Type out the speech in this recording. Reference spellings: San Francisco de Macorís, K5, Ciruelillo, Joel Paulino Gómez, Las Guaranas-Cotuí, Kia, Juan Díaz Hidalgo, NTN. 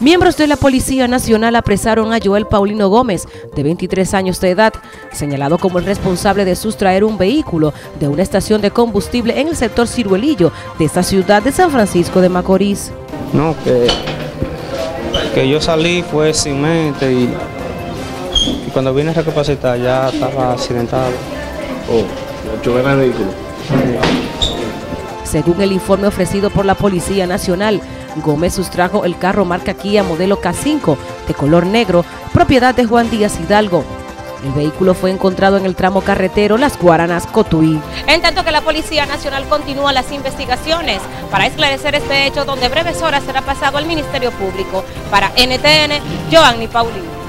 Miembros de la Policía Nacional apresaron a Joel Paulino Gómez, de 23 años de edad, señalado como el responsable de sustraer un vehículo de una estación de combustible en el sector Ciruelillo de esta ciudad de San Francisco de Macorís. No, que yo salí fue sin mente y cuando vine a recapacitar ya estaba accidentado. Oh, yo era el vehículo. Según el informe ofrecido por la Policía Nacional, Gómez sustrajo el carro marca Kia modelo K5 de color negro, propiedad de Juan Díaz Hidalgo. El vehículo fue encontrado en el tramo carretero Las Guaranas-Cotuí. En tanto que la Policía Nacional continúa las investigaciones para esclarecer este hecho, donde en breves horas será pasado al Ministerio Público. Para NTN, Joel Paulino.